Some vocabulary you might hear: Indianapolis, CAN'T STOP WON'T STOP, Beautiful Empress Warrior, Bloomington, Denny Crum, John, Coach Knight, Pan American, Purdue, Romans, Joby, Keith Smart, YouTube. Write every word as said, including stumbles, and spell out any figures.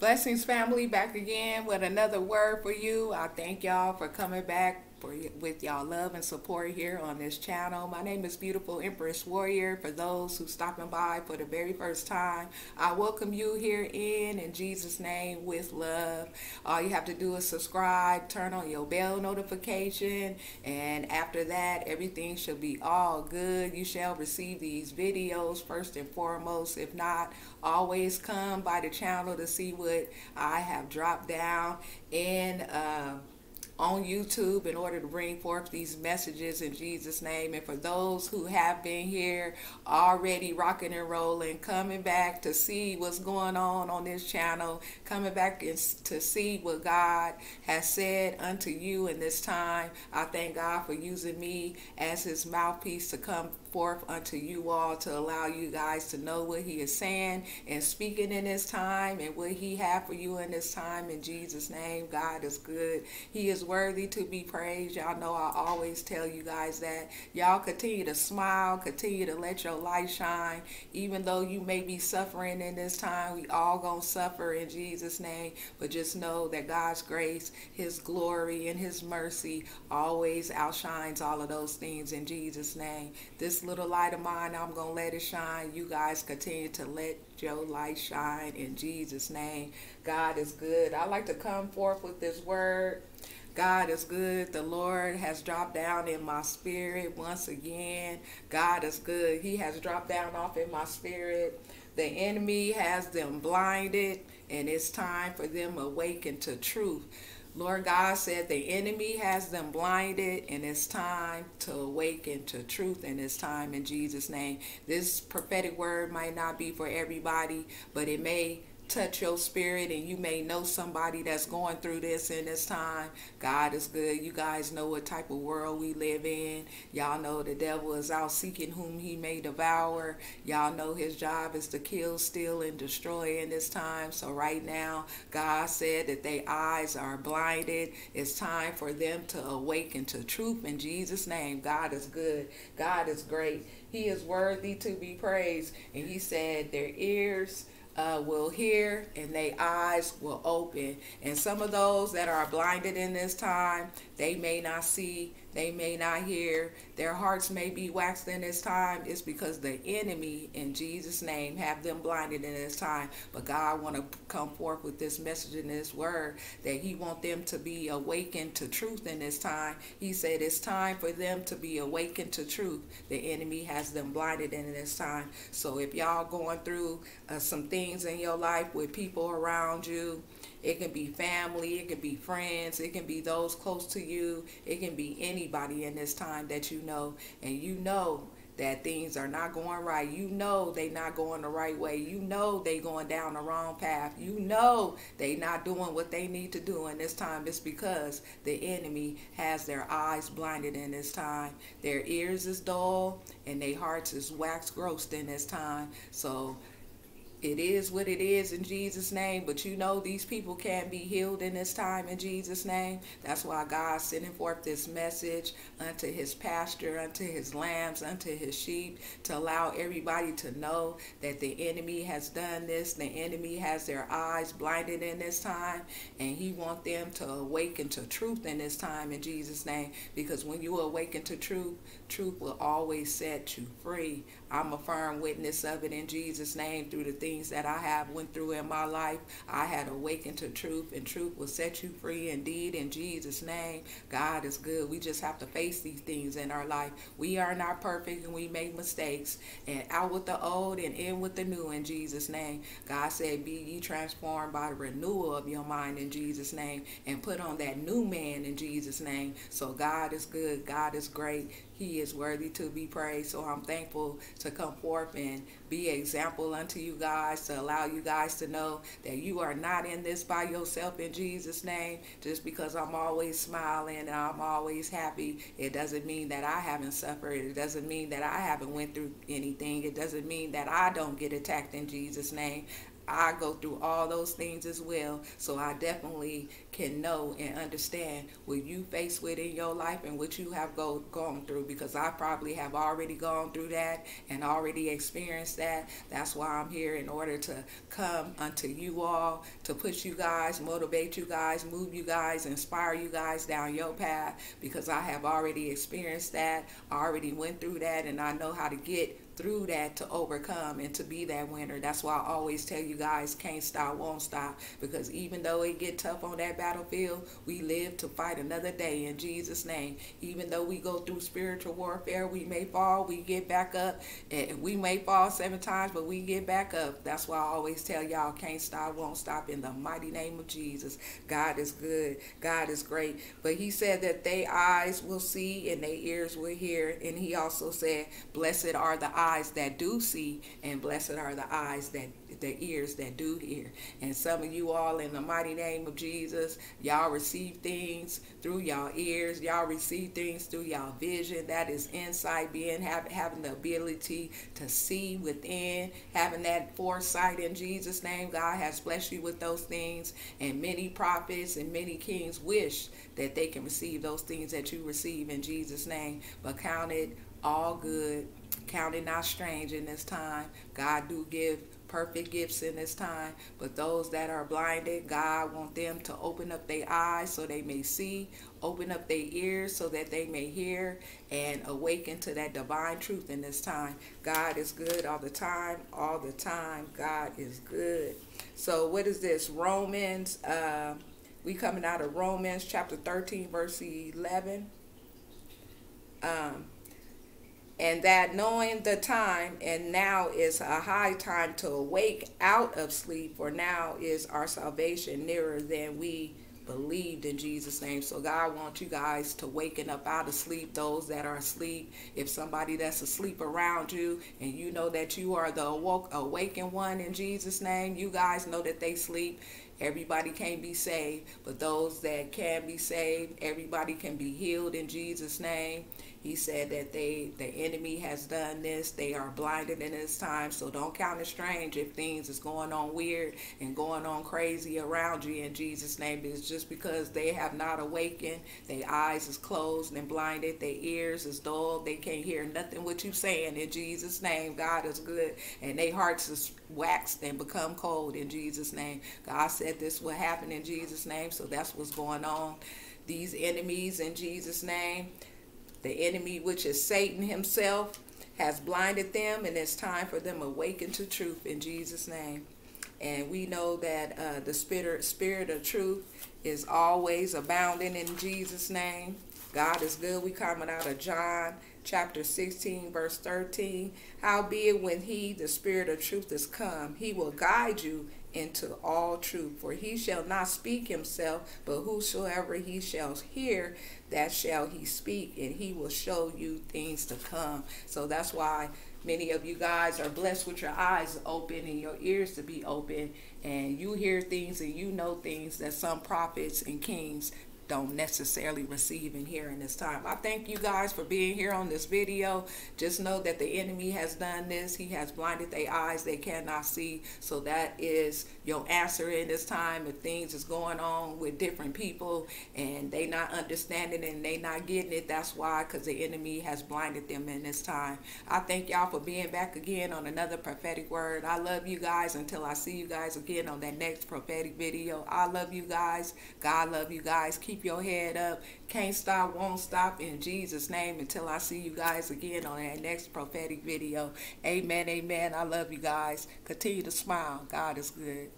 Blessings, family, back again with another word for you. I thank y'all for coming back for, with y'all love and support here on this channel. My name is Beautiful Empress Warrior. For those who stopping by for the very first time, I welcome you here in in Jesus' name with love. All you have to do is subscribe, turn on your bell notification, and after that, everything shall be all good. You shall receive these videos first and foremost. If not, always come by the channel to see what I have dropped down in uh, on YouTube in order to bring forth these messages in Jesus' name. And for those who have been here already rocking and rolling, coming back to see what's going on on this channel, coming back and to see what God has said unto you in this time, I thank God for using me as his mouthpiece to come forth unto you all, to allow you guys to know what he is saying and speaking in this time and what he had for you in this time. In Jesus' name, God is good. He is worthy to be praised. Y'all know I always tell you guys that. Y'all continue to smile, continue to let your light shine. Even though you may be suffering in this time, we all gonna suffer in Jesus' name, but just know that God's grace, his glory, and his mercy always outshines all of those things in Jesus' name. This little light of mine, I'm gonna let it shine. You guys continue to let your light shine in Jesus' name. God is good. I like to come forth with this word. God is good. The Lord has dropped down in my spirit once again. God is good. He has dropped down off in my spirit. The enemy has them blinded, and it's time for them awakened to truth. Lord God said the enemy has them blinded, and it's time to awaken to truth in this time in Jesus' name. This prophetic word might not be for everybody, but it may touch your spirit, and you may know somebody that's going through this in this time. God is good. You guys know what type of world we live in. Y'all know the devil is out seeking whom he may devour. Y'all know his job is to kill, steal, and destroy in this time. So right now, God said that their eyes are blinded. It's time for them to awaken to truth in Jesus' name. God is good. God is great. He is worthy to be praised. And he said their ears Uh, will hear and their eyes will open. And some of those that are blinded in this time, they may not see, they may not hear, their hearts may be waxed in this time. It's because the enemy in Jesus' name have them blinded in this time. But God want to come forth with this message in this word that he want them to be awakened to truth in this time. He said it's time for them to be awakened to truth. The enemy has them blinded in this time. So if y'all going through uh, some things in your life with people around you, it can be family, it can be friends, it can be those close to you, it can be anybody in this time that you know, and you know that things are not going right. You know they not going the right way. You know they going down the wrong path. You know they not doing what they need to do in this time. It's because the enemy has their eyes blinded in this time. Their ears is dull and their hearts is wax grossed in this time. So it is what it is in Jesus' name, but you know these people can be healed in this time in Jesus' name. That's why God's sending forth this message unto his pasture, unto his lambs, unto his sheep, to allow everybody to know that the enemy has done this. The enemy has their eyes blinded in this time, and he wants them to awaken to truth in this time in Jesus' name, because when you awaken to truth, truth will always set you free. I'm a firm witness of it in Jesus' name. Through the things Things that I have went through in my life, I had awakened to truth, and truth will set you free indeed in Jesus' name. God is good. We just have to face these things in our life. We are not perfect and we make mistakes, and out with the old and in with the new in Jesus' name. God said, be ye transformed by the renewal of your mind in Jesus' name, and put on that new man in Jesus' name. So God is good. God is great. He is worthy to be praised. So I'm thankful to come forth and be an example unto you guys, to allow you guys to know that you are not in this by yourself in Jesus' name. Just because I'm always smiling and I'm always happy, it doesn't mean that I haven't suffered. It doesn't mean that I haven't went through anything. It doesn't mean that I don't get attacked in Jesus' name. I go through all those things as well, so I definitely can know and understand what you face with in your life and what you have go, gone through, because I probably have already gone through that and already experienced that. That's why I'm here, in order to come unto you all, to push you guys, motivate you guys, move you guys, inspire you guys down your path, because I have already experienced that, I already went through that, and I know how to get through that, to overcome and to be that winner. That's why I always tell you guys, can't stop, won't stop, because even though it get tough on that battlefield, we live to fight another day in Jesus' name. Even though we go through spiritual warfare, we may fall, we get back up, and we may fall seven times, but we get back up. That's why I always tell y'all, can't stop, won't stop, in the mighty name of Jesus. God is good, God is great. But he said that they eyes will see and their ears will hear, and he also said, blessed are the eyes Eyes that do see, and blessed are the eyes that the ears that do hear. And some of you all, in the mighty name of Jesus, y'all receive things through y'all ears, y'all receive things through y'all vision. That is insight, being have, having the ability to see within, having that foresight in Jesus' name. God has blessed you with those things, and many prophets and many kings wish that they can receive those things that you receive in Jesus' name. But count it all good, count it not strange in this time. God do give perfect gifts in this time, but those that are blinded, God want them to open up their eyes so they may see, open up their ears so that they may hear, and awaken to that divine truth in this time. God is good all the time, all the time. God is good. So what is this? Romans, uh, we coming out of Romans chapter thirteen, verse eleven. Um, And that knowing the time, and now is a high time to awake out of sleep, for now is our salvation nearer than we believed, in Jesus' name. So God wants you guys to waken up out of sleep, those that are asleep. If somebody that's asleep around you, and you know that you are the awoke, awakened one in Jesus' name, you guys know that they sleep. Everybody can't be saved, but those that can be saved, everybody can be healed in Jesus' name. He said that they, the enemy has done this. They are blinded in this time, so don't count it strange if things is going on weird and going on crazy around you in Jesus' name. It's just because they have not awakened, their eyes is closed and blinded, their ears is dull, they can't hear nothing what you saying in Jesus' name. God is good, and their hearts is waxed and become cold in Jesus' name. God said this will happen in Jesus' name, so that's what's going on. These enemies in Jesus' name, the enemy, which is Satan himself, has blinded them, and it's time for them to awaken to truth in Jesus' name. And we know that uh, the spirit, spirit of truth is always abounding in Jesus' name. God is good. We coming out of John chapter sixteen, verse thirteen. Howbeit, when he, the Spirit of truth, is come, he will guide you into all truth. For he shall not speak himself, but whosoever he shall hear, that shall he speak, and he will show you things to come. So that's why many of you guys are blessed with your eyes open and your ears to be open, and you hear things and you know things that some prophets and kings don't necessarily receive and hear in this time. I thank you guys for being here on this video. Just know that the enemy has done this. He has blinded their eyes, they cannot see. So that is your answer in this time. If things is going on with different people and they not understanding and they not getting it, that's why, because the enemy has blinded them in this time. I thank y'all for being back again on another prophetic word. I love you guys until I see you guys again on that next prophetic video. I love you guys. God love you guys. Keep your head up, can't stop, won't stop, in Jesus' name, until I see you guys again on that next prophetic video. Amen, amen. I love you guys. Continue to smile. God is good.